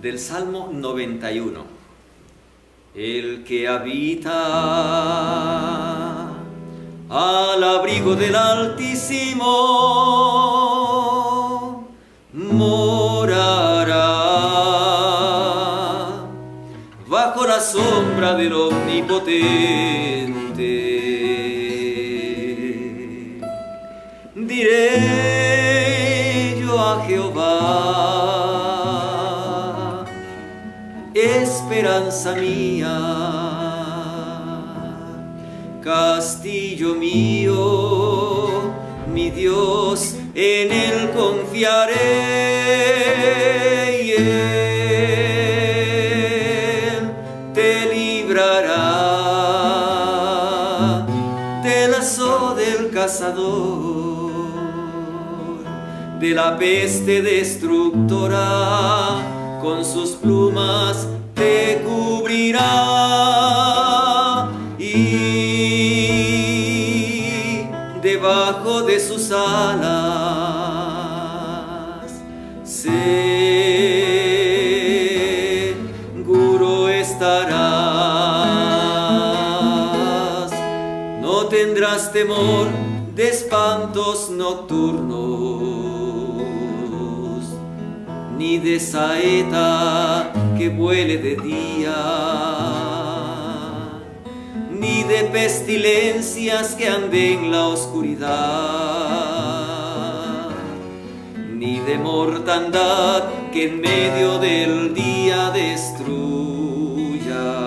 del Salmo 91. El que habita al abrigo del Altísimo morará bajo la sombra del Omnipotente. Diré yo a Jehová, esperanza mía, castillo mío, mi Dios, en él confiaré y él te librará del lazo del cazador, de la peste destructora, con sus plumas te cubrirá y debajo de sus alas seguro estarás. No tendrás temor de espantos nocturnos, ni de saeta que vuele de día, ni de pestilencias que ande en la oscuridad, ni de mortandad que en medio del día destruya.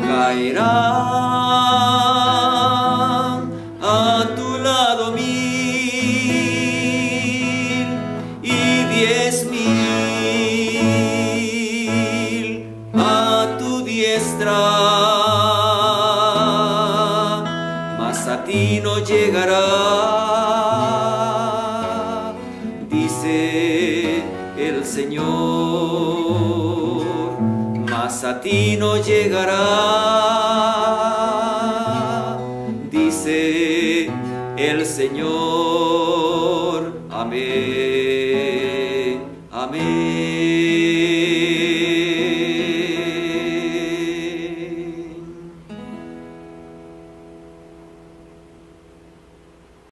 Caerán a tu lado 1000 y 10,000 a tu diestra, mas a ti no llegará, dice el Señor, mas a ti no llegará, dice el Señor. Amén, amén.